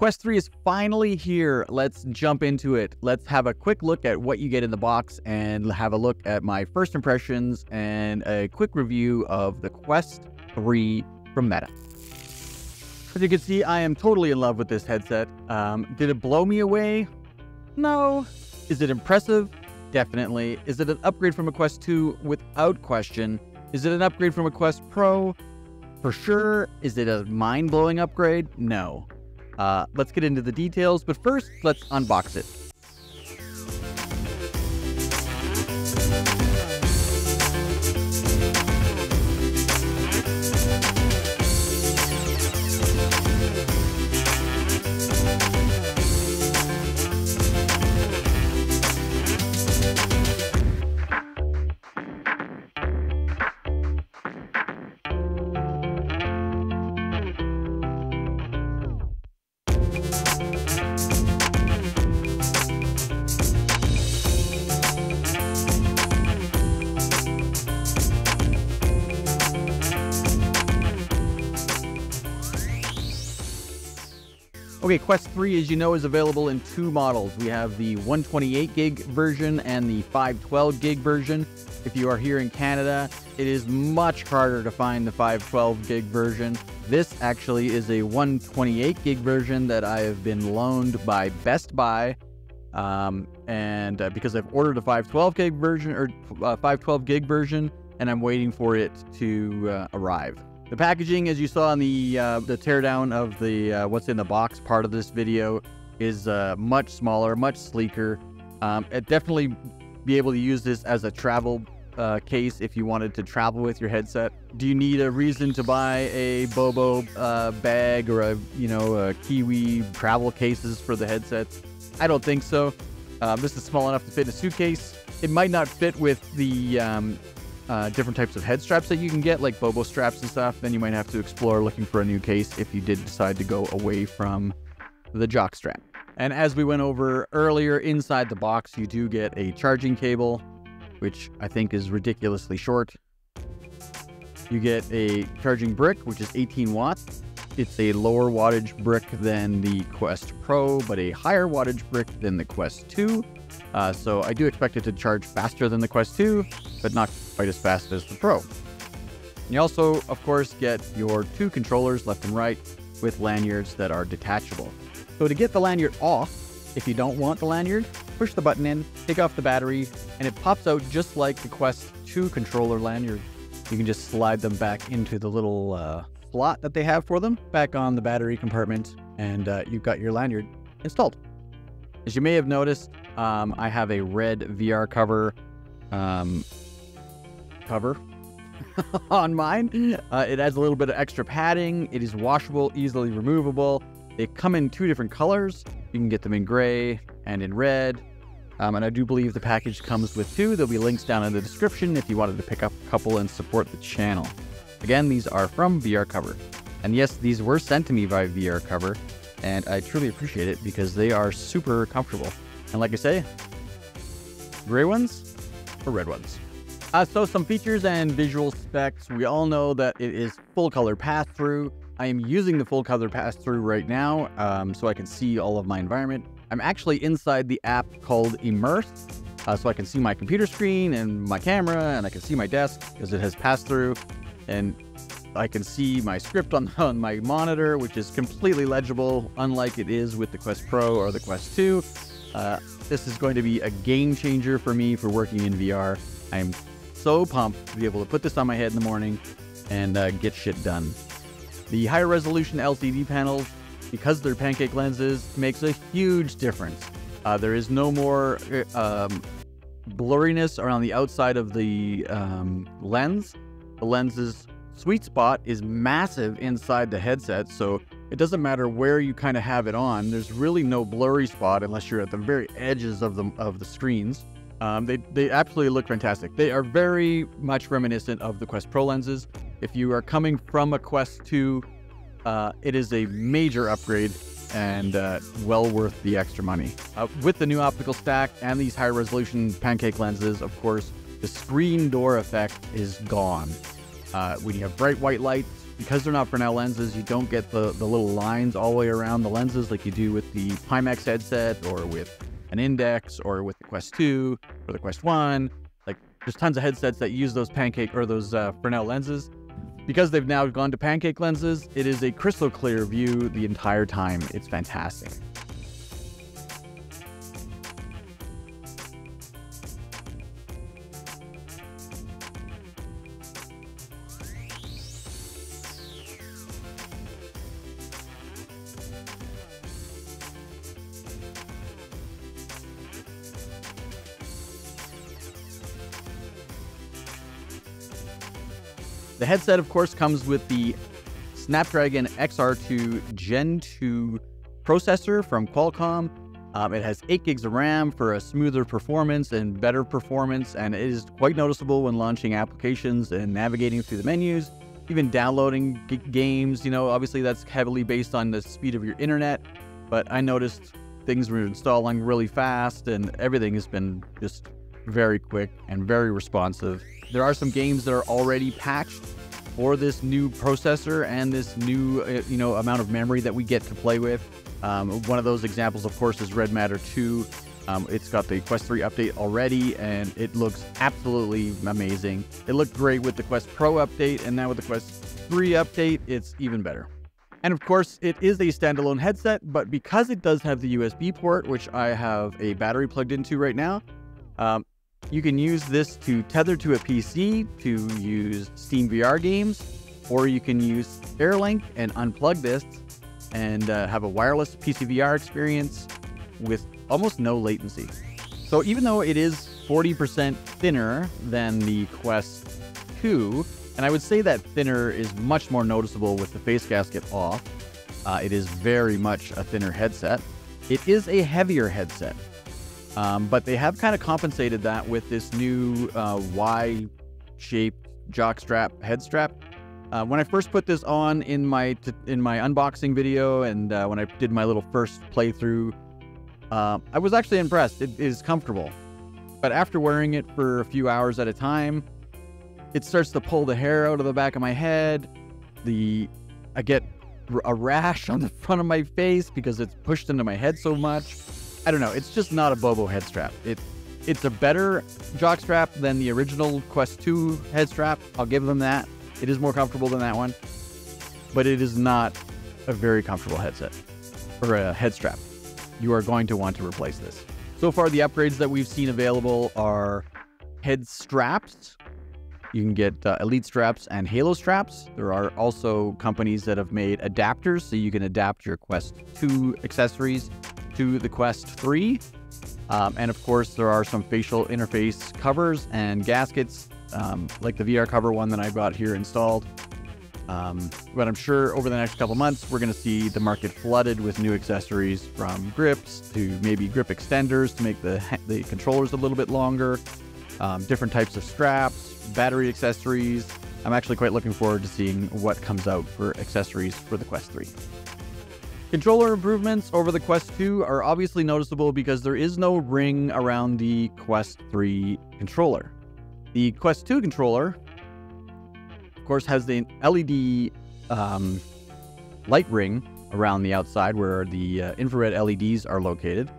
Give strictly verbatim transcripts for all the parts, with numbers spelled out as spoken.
Quest three is finally here. Let's jump into it. Let's have a quick look at what you get in the box and have a look at my first impressions and a quick review of the Quest three from Meta. As you can see, I am totally in love with this headset. Um, did it blow me away? No. Is it impressive? Definitely. Is it an upgrade from a Quest two? Without question. Is it an upgrade from a Quest Pro? For sure. Is it a mind-blowing upgrade? No. Uh, let's get into the details, but first, let's unbox it. Okay, Quest three, as you know, is available in two models. We have the one twenty-eight gig version and the five twelve gig version. If you are here in Canada, it is much harder to find the five twelve gig version. This actually is a one twenty-eight gig version that I have been loaned by Best Buy. Um, and uh, because I've ordered a five twelve gig version, or uh, five twelve gig version, and I'm waiting for it to uh, arrive. The packaging, as you saw in the uh, the teardown of the uh, what's in the box part of this video, is uh, much smaller, much sleeker. Um, I'd definitely be able to use this as a travel uh, case if you wanted to travel with your headset. Do you need a reason to buy a Bobo uh, bag or a you know a Kiwi travel cases for the headsets? I don't think so. Uh, this is small enough to fit in a suitcase. It might not fit with the Um, Uh, different types of head straps that you can get, like Bobo straps and stuff. Then you might have to explore looking for a new case if you did decide to go away from the jock strap. And as we went over earlier, inside the box you do get a charging cable, which I think is ridiculously short. You get a charging brick, which is eighteen watts. It's a lower wattage brick than the Quest Pro, but a higher wattage brick than the Quest two. Uh, so I do expect it to charge faster than the Quest two, but not quite as fast as the Pro. And you also, of course, get your two controllers left and right with lanyards that are detachable. So to get the lanyard off, if you don't want the lanyard, push the button in, take off the battery, and it pops out just like the Quest two controller lanyard. You can just slide them back into the little uh, slot that they have for them, back on the battery compartment, and uh, you've got your lanyard installed. As you may have noticed, um, I have a red V R cover um, cover on mine. Uh, it adds a little bit of extra padding. It is washable, easily removable. They come in two different colors. You can get them in gray and in red. Um, and I do believe the package comes with two. There'll be links down in the description if you wanted to pick up a couple and support the channel. Again, these are from V R Cover. And yes, these were sent to me by V R Cover. And I truly appreciate it because they are super comfortable. And like I say, gray ones or red ones. Uh, so some features and visual specs. We all know that it is full color pass-through. I am using the full color pass-through right now um, so I can see all of my environment. I'm actually inside the app called Immersed, uh, so I can see my computer screen and my camera, and I can see my desk because it has pass-through. And I can see my script on, on my monitor, which is completely legible, unlike it is with the Quest Pro or the Quest two. Uh, this is going to be a game changer for me for working in V R. I am so pumped to be able to put this on my head in the morning and uh, get shit done. The higher resolution L C D panels, because they're pancake lenses, makes a huge difference. Uh, there is no more um, blurriness around the outside of the um, lens. The lens is sweet spot is massive inside the headset, so it doesn't matter where you kind of have it on. There's really no blurry spot unless you're at the very edges of the, of the screens. Um, they, they absolutely look fantastic. They are very much reminiscent of the Quest Pro lenses. If you are coming from a Quest two, uh, it is a major upgrade and uh, well worth the extra money. Uh, with the new optical stack and these high resolution pancake lenses, of course, the screen door effect is gone. Uh, when you have bright white lights because they're not Fresnel lenses, you don't get the, the little lines all the way around the lenses like you do with the Pimax headset or with an Index or with the Quest two or the Quest one. Like, there's tons of headsets that use those pancake or those uh, Fresnel lenses. Because they've now gone to pancake lenses, it is a crystal clear view the entire time. It's fantastic. The headset, of course, comes with the Snapdragon X R two Gen two processor from Qualcomm. Um, it has eight gigs of RAM for a smoother performance and better performance, and it is quite noticeable when launching applications and navigating through the menus, even downloading g games. You know, obviously that's heavily based on the speed of your internet, but I noticed things were installing really fast, and everything has been just very quick and very responsive. There are some games that are already patched for this new processor and this new, you know, amount of memory that we get to play with. Um, one of those examples, of course, is Red Matter two. Um, it's got the Quest three update already, and it looks absolutely amazing. It looked great with the Quest Pro update, and now with the Quest three update, it's even better. And of course, it is a standalone headset, but because it does have the U S B port, which I have a battery plugged into right now, um, you can use this to tether to a P C, to use Steam V R games, or you can use AirLink and unplug this and uh, have a wireless P C V R experience with almost no latency. So even though it is forty percent thinner than the Quest two, and I would say that thinner is much more noticeable with the face gasket off, uh, it is very much a thinner headset. It is a heavier headset. Um, but they have kind of compensated that with this new uh, Y-shaped jockstrap head strap. Uh, when I first put this on in my t in my unboxing video, and uh, when I did my little first playthrough, uh, I was actually impressed. It is comfortable, but after wearing it for a few hours at a time, it starts to pull the hair out of the back of my head. The I get a rash on the front of my face because it's pushed into my head so much. I don't know, it's just not a Bobo head strap. It, it's a better jock strap than the original Quest two head strap. I'll give them that. It is more comfortable than that one, but it is not a very comfortable headset or a head strap. You are going to want to replace this. So far, the upgrades that we've seen available are head straps. You can get uh, Elite straps and Halo straps. There are also companies that have made adapters, so you can adapt your Quest two accessories to the Quest three. Um, and of course, there are some facial interface covers and gaskets, um, like the V R cover one that I've got here installed. Um, but I'm sure over the next couple months, we're going to see the market flooded with new accessories, from grips to maybe grip extenders to make the, the controllers a little bit longer, um, different types of straps, battery accessories. I'm actually quite looking forward to seeing what comes out for accessories for the Quest three. Controller improvements over the Quest two are obviously noticeable because there is no ring around the Quest three controller. The Quest two controller, of course, has the L E D um, light ring around the outside where the uh, infrared L E Ds are located.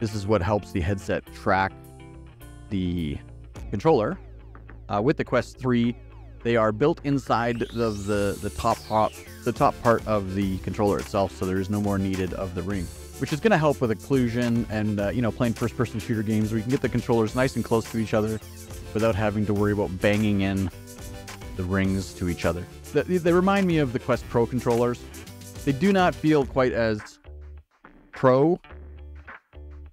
This is what helps the headset track the controller. Uh, with the Quest three, they are built inside of the, the, the top hop. the top part of the controller itself, so there is no more needed of the ring, which is going to help with occlusion and uh, you know, playing first person shooter games where you can get the controllers nice and close to each other without having to worry about banging in the rings to each other. They, they remind me of the Quest Pro controllers. They do not feel quite as pro.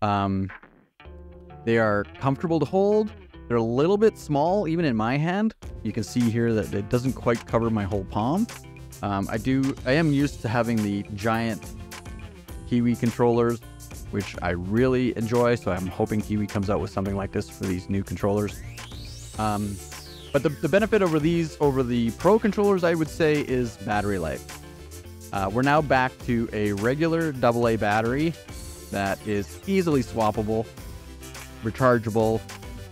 Um, they are comfortable to hold. They're a little bit small even in my hand. You can see here that it doesn't quite cover my whole palm. Um, I do. I am used to having the giant Kiwi controllers, which I really enjoy. So I'm hoping Kiwi comes out with something like this for these new controllers. Um, but the, the benefit over these, over the Pro controllers, I would say, is battery life. Uh, we're now back to a regular double A battery that is easily swappable, rechargeable.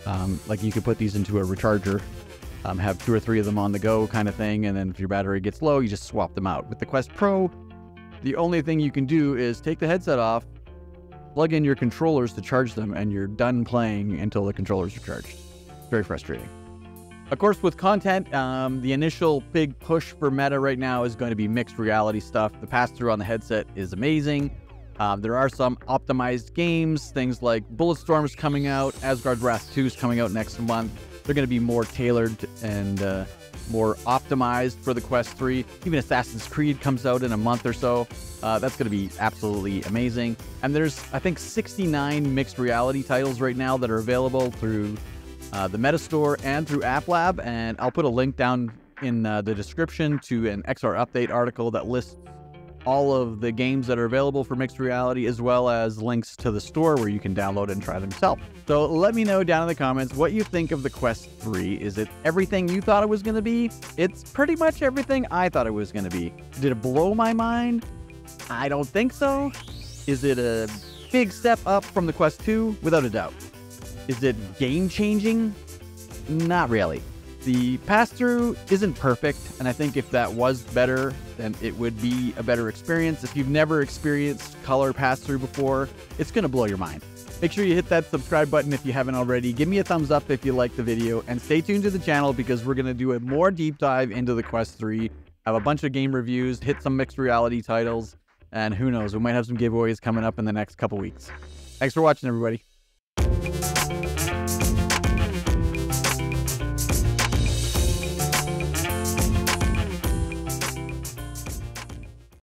Um, like you could put these into a recharger um, have two or three of them on the go kind of thing. And then if your battery gets low, you just swap them out. With the Quest Pro, the only thing you can do is take the headset off, plug in your controllers to charge them, and you're done playing until the controllers are charged. Very frustrating. Of course, with content, um, the initial big push for Meta right now is going to be mixed reality stuff. The pass-through on the headset is amazing. Um, there are some optimized games, things like Bulletstorm's coming out, Asgard Wrath two is coming out next month. They're going to be more tailored and uh, more optimized for the Quest three. Even Assassin's Creed comes out in a month or so. Uh, that's going to be absolutely amazing. And there's, I think, sixty-nine mixed reality titles right now that are available through uh, the Meta Store and through App Lab. And I'll put a link down in uh, the description to an X R Update article that lists all of the games that are available for mixed reality, as well as links to the store where you can download and try them yourself. So let me know down in the comments what you think of the Quest three. Is it everything you thought it was going to be? It's pretty much everything I thought it was going to be. Did it blow my mind? I don't think so. Is it a big step up from the Quest two? Without a doubt. Is it game-changing? Not really. The pass-through isn't perfect, and I think if that was better, then it would be a better experience. If you've never experienced color pass-through before, it's going to blow your mind. Make sure you hit that subscribe button if you haven't already. Give me a thumbs up if you liked the video, and stay tuned to the channel because we're going to do a more deep dive into the Quest three, have a bunch of game reviews, hit some mixed reality titles, and who knows, we might have some giveaways coming up in the next couple weeks. Thanks for watching, everybody.